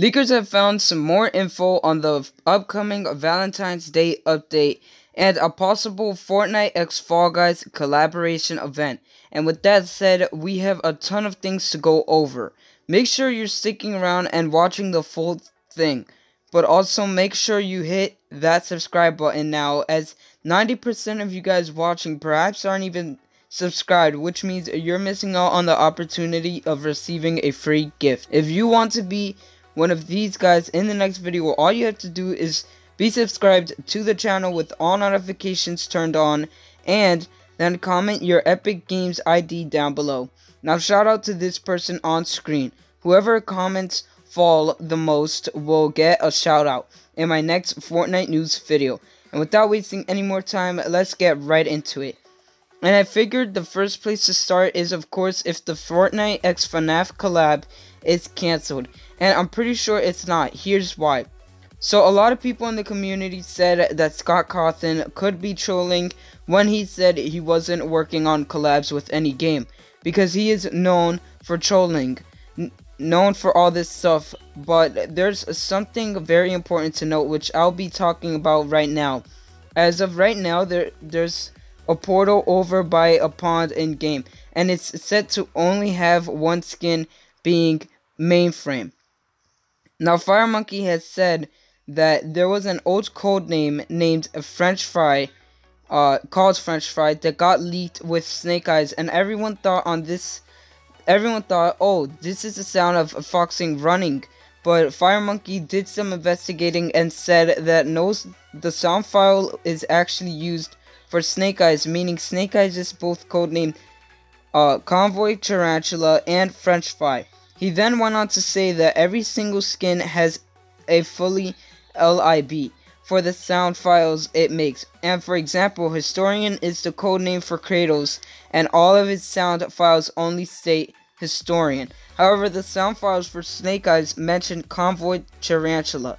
Leakers have found some more info on the upcoming Valentine's Day update and a possible Fortnite x Fall Guys collaboration event. And with that said, we have a ton of things to go over. Make sure you're sticking around and watching the full thing. But also make sure you hit that subscribe button now, as 90% of you guys watching perhaps aren't even subscribed, which means you're missing out on the opportunity of receiving a free gift. If you want to be one of these guys in the next video, all you have to do is be subscribed to the channel with all notifications turned on, and then comment your Epic Games ID down below. Now shout out to this person on screen. Whoever comments fall the most will get a shout out in my next Fortnite news video. And without wasting any more time, let's get right into it. And I figured the first place to start is, of course, if the Fortnite x FNAF collab is cancelled. And I'm pretty sure it's not. Here's why. So a lot of people in the community said that Scott Cawthon could be trolling when he said he wasn't working on collabs with any game, because he is known for trolling, known for all this stuff. But there's something very important to note, which I'll be talking about right now. As of right now, there's a portal over by a pond in game, and it's said to only have one skin, being Mainframe. Now Fire Monkey has said that there was an old code name named French Fry, called French Fry, that got leaked with Snake Eyes, and everyone thought, oh, this is the sound of Foxing running. But Fire Monkey did some investigating and said that no, the sound file is actually used for Snake Eyes, meaning Snake Eyes is both codenamed Convoy, Tarantula, and French Fry. He then went on to say that every single skin has a fully LIB for the sound files it makes. And for example, Historian is the codename for Kratos, and all of his sound files only state Historian. However, the sound files for Snake Eyes mention Convoy, Tarantula,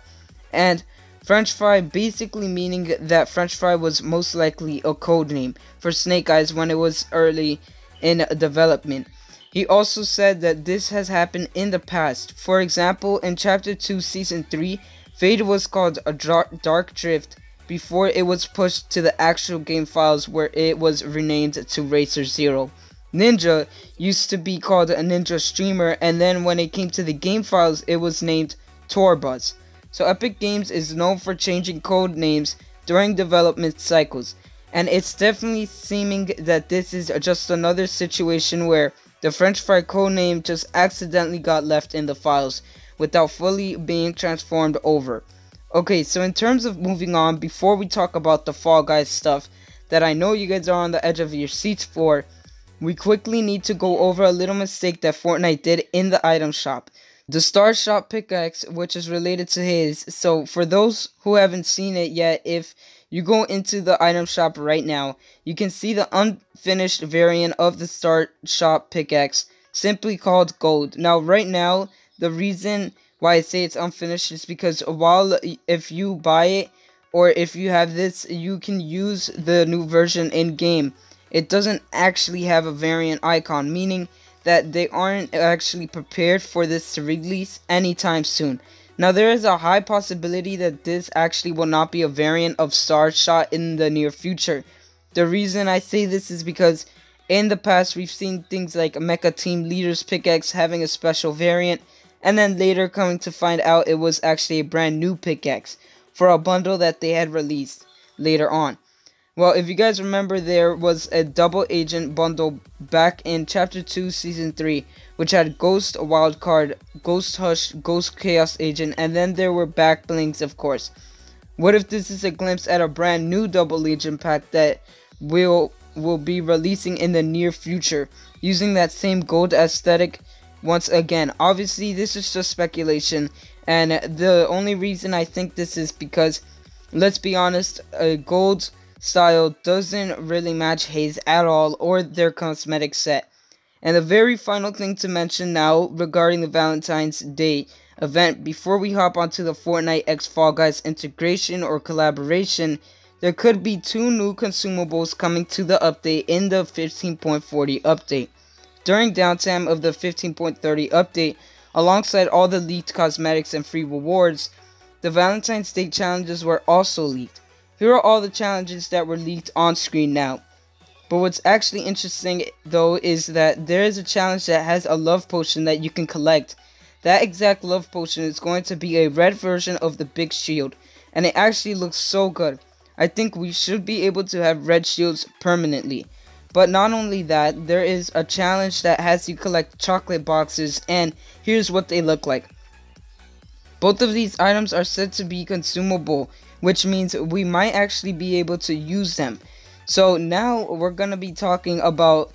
and French Fry, basically meaning that French Fry was most likely a codename for Snake Eyes when it was early in development. He also said that this has happened in the past. For example, in Chapter 2 Season 3, Fade was called a Dark Drift before it was pushed to the actual game files, where it was renamed to Racer Zero. Ninja used to be called a Ninja Streamer, and then when it came to the game files, it was named Torbuzz. So Epic Games is known for changing code names during development cycles, and it's definitely seeming that this is just another situation where the French Fry codename just accidentally got left in the files without fully being transformed over. Okay, so in terms of moving on, before we talk about the Fall Guys stuff that I know you guys are on the edge of your seats for, we quickly need to go over a little mistake that Fortnite did in the item shop. The Starshot pickaxe, which is related to his. So for those who haven't seen it yet, if you go into the item shop right now, you can see the unfinished variant of the Starshot pickaxe, simply called gold. Now right now, the reason why I say it's unfinished is because if you buy it, or if you have this, you can use the new version in game. It doesn't actually have a variant icon, meaning that they aren't actually prepared for this to release anytime soon. Now there is a high possibility that this actually will not be a variant of Starshot in the near future. The reason I say this is because in the past we've seen things like Mecha Team Leader's pickaxe having a special variant, and then later coming to find out it was actually a brand new pickaxe for a bundle that they had released later on. Well, if you guys remember, there was a double agent bundle back in Chapter 2 Season 3, which had Ghost Wildcard, Ghost Hush, Ghost Chaos Agent, and then there were backblinks, of course. What if this is a glimpse at a brand new double agent pack that will be releasing in the near future, using that same gold aesthetic once again? Obviously, this is just speculation, and the only reason I think this is because, let's be honest, a gold style doesn't really match Haze at all, or their cosmetic set. And the very final thing to mention now regarding the Valentine's Day event, before we hop onto the Fortnite x Fall Guys integration or collaboration, there could be two new consumables coming to the update in the 15.40 update. During downtime of the 15.30 update, Alongside all the leaked cosmetics and free rewards, the Valentine's Day challenges were also leaked. Here are all the challenges that were leaked on screen now. But what's actually interesting though is that there is a challenge that has a love potion that you can collect. That exact love potion is going to be a red version of the big shield, and it actually looks so good. I think we should be able to have red shields permanently. But not only that, there is a challenge that has you collect chocolate boxes, and here's what they look like. Both of these items are said to be consumable, which means we might actually be able to use them. So now we're going to be talking about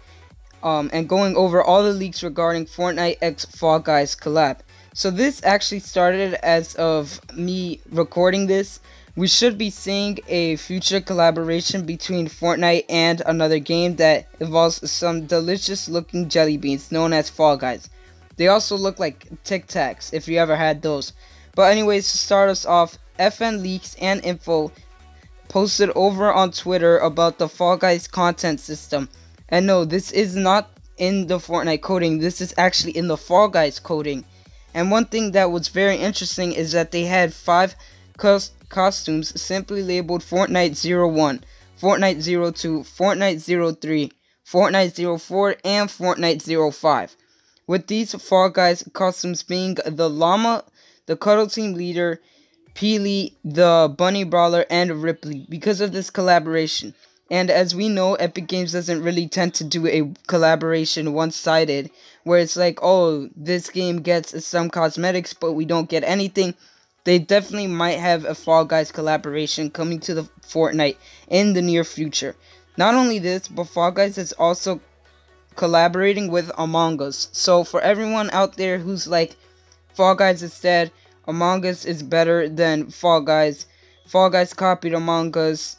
and going over all the leaks regarding Fortnite x Fall Guys collab. So this actually started as of me recording this. We should be seeing a future collaboration between Fortnite and another game that involves some delicious looking jelly beans known as Fall Guys. They also look like Tic Tacs if you ever had those. But anyways, to start us off, FN Leaks and Info posted over on Twitter about the Fall Guys content system. And no, this is not in the Fortnite coding, this is actually in the Fall Guys coding. And one thing that was very interesting is that they had 5 costumes simply labeled Fortnite 01, Fortnite 02, Fortnite 03, Fortnite 04, and Fortnite 05. With these Fall Guys costumes being the Llama, the Cuddle Team Leader, Peely, the Bunny Brawler, and Ripley because of this collaboration. And as we know, Epic Games doesn't really tend to do a collaboration one-sided, where it's like, oh, this game gets some cosmetics, but we don't get anything. They definitely might have a Fall Guys collaboration coming to the Fortnite in the near future. Not only this, but Fall Guys is also collaborating with Among Us. So for everyone out there who's like, Fall Guys is dead, Among Us is better than Fall Guys copied Among Us,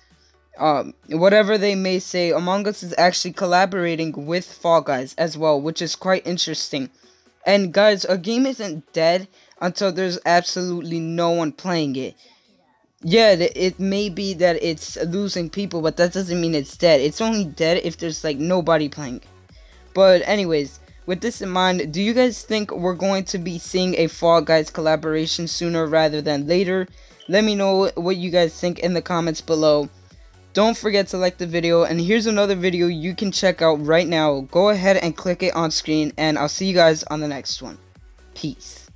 whatever they may say, Among Us is actually collaborating with Fall Guys as well, which is quite interesting. And guys, a game isn't dead until there's absolutely no one playing it. Yeah, it may be that it's losing people, but that doesn't mean it's dead. It's only dead if there's like nobody playing. But anyways, with this in mind, do you guys think we're going to be seeing a Fall Guys collaboration sooner rather than later? Let me know what you guys think in the comments below. Don't forget to like the video, and here's another video you can check out right now. Go ahead and click it on screen, and I'll see you guys on the next one. Peace.